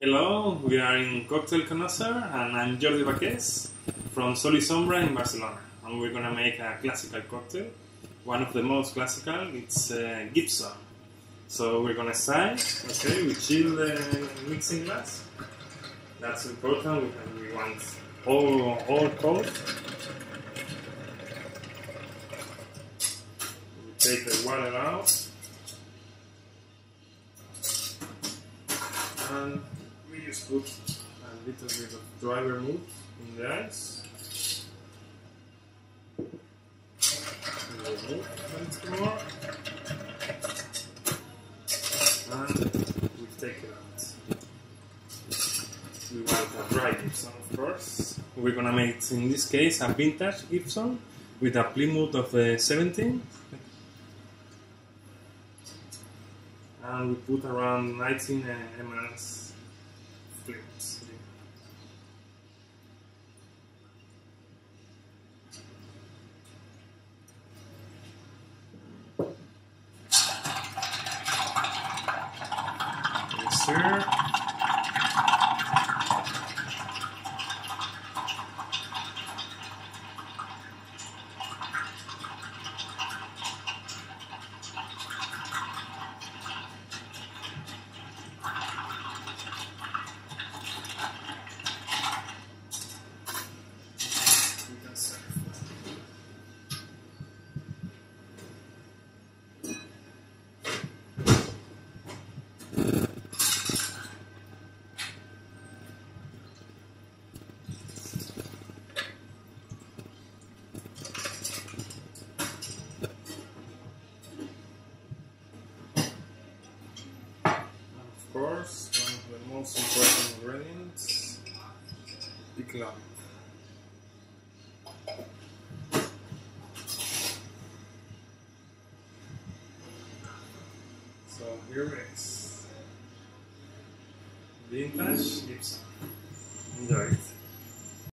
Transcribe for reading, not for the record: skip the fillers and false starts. Hello, we are in Cocktail Connoisseur and I'm Jordi Baques from Sol y Sombra in Barcelona, and we're gonna make a classical cocktail, one of the most classical. It's Gibson. So we're gonna start, okay, we chill the mixing glass. That's important, we want all cold. We take the water out and we just put a little bit of dry vermouth in the ice. More. And we take it out. We want a dry Gibson, of course. We're gonna make, in this case, a vintage Gibson with a Plymouth of the 17th. And we put around 19 ml of Plymouth. Sure. Of course, one of the most important ingredients, the clam. So here it is, vintage Gibson. Enjoy it.